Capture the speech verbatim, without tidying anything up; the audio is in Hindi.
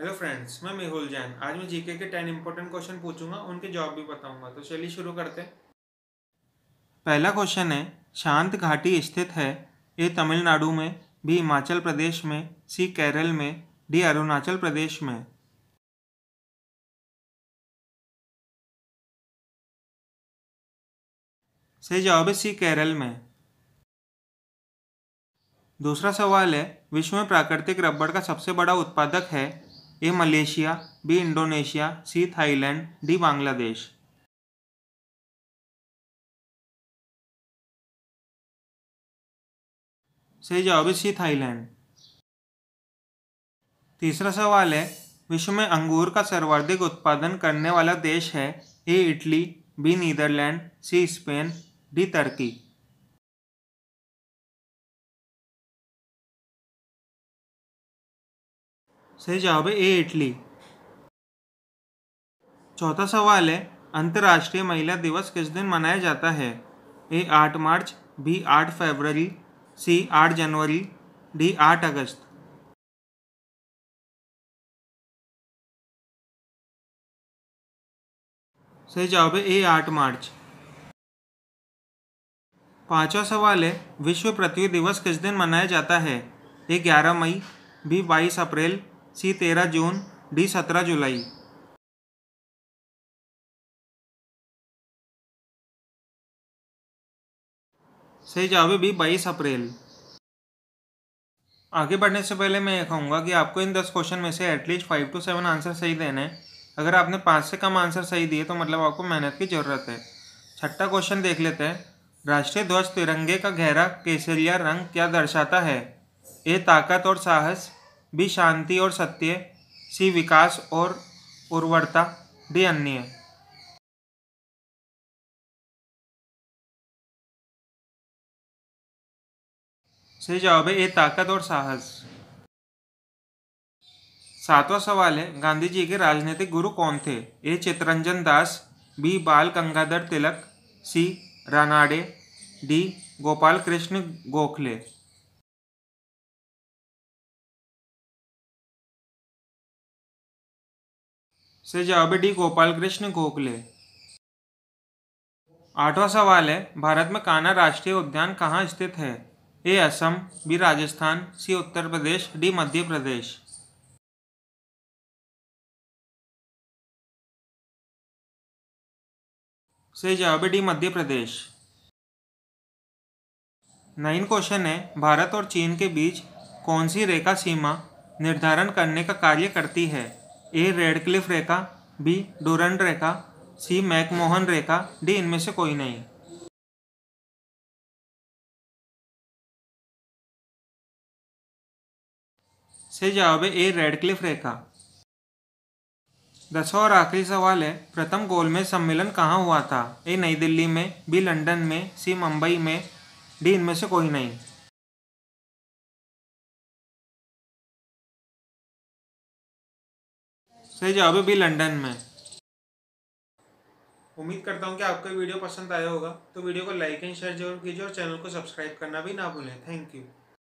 हेलो फ्रेंड्स, मैं मेहुल जैन। आज मैं जीके के टेन इंपॉर्टेंट क्वेश्चन पूछूंगा, उनके जवाब भी बताऊंगा। तो चलिए शुरू करते हैं। पहला क्वेश्चन है, शांत घाटी स्थित है। ये तमिलनाडु में, बी हिमाचल प्रदेश में, सी केरल में, डी अरुणाचल प्रदेश में। सही जवाब है सी केरल में। दूसरा सवाल है, विश्व में प्राकृतिक रबड़ का सबसे बड़ा उत्पादक है। A Malaysia, B Indonesia, C Thailand, D Bangladesh. सही जवाब है सी थाईलैंड। तीसरा सवाल है, विश्व में अंगूर का सर्वाधिक उत्पादन करने वाला देश है। A Italy, B Netherland, C Spain, D तुर्की। सही जवाब है ए इटली। चौथा सवाल है, अंतर्राष्ट्रीय महिला दिवस किस दिन मनाया जाता है। ए आठ मार्च, बी आठ फरवरी, सी आठ जनवरी, डी आठ अगस्त। सही जवाब है ए आठ मार्च। पांचवा सवाल है, विश्व पृथ्वी दिवस किस दिन मनाया जाता है। ए ग्यारह मई, बी बाईस अप्रैल, सी तेरह जून, डी सत्रह जुलाई। सही जवाब है बी बाईस अप्रैल। आगे बढ़ने से पहले मैं ये कहूँगा कि आपको इन दस क्वेश्चन में से at least five to seven answer सही देने हैं। अगर आपने पाँच से कम आंसर सही दिए तो मतलब आपको मेहनत की ज़रूरत है। छठा क्वेश्चन देख लेते हैं। राष्ट्रीय ध्वज तिरंगे का गहरा केसरिया रंग क्या दर्शाता है। ए ताकत और साहस, बी शांति और सत्य, सी विकास और उर्वरता, डी अन्य। सही जवाब है ए ताकत और साहस। सातवां सवाल है, गांधी जी के राजनीतिक गुरु कौन थे। ए Chittaranjan Das, B Bal Gangadhar Tilak, C Ranade, D Gopal Krishna Gokhale. सही जवाब है डी गोपाल कृष्ण गोखले। आठवां सवाल है, भारत में कान्हा राष्ट्रीय उद्यान कहाँ स्थित है। A Assam, B Rajasthan, C Uttar Pradesh, D Madhya Pradesh. सही जवाब है D Madhya Pradesh. Nine question है, भारत और चीन के बीच कौन सी रेखा सीमा निर्धारण करने का कार्य करती है। ए रेड क्लिफ रेखा, बी डूरंड रेखा, सी मैकमोहन रेखा, डी इनमें से कोई नहीं। सही जवाब है ए रेड क्लिफ रेखा। दसवां और आखिरी सवाल है, प्रथम गोल में सम्मेलन कहाँ हुआ था। ए नई दिल्ली में, बी लंदन में, सी मुंबई में, डी इनमें से कोई नहीं। सही जवाब है बी लंदन में। उम्मीद करता हूँ कि आपको वीडियो पसंद आया होगा। तो वीडियो को लाइक एंड शेयर जरूर कीजिए और चैनल को सब्सक्राइब करना भी ना भूलें। Thank you.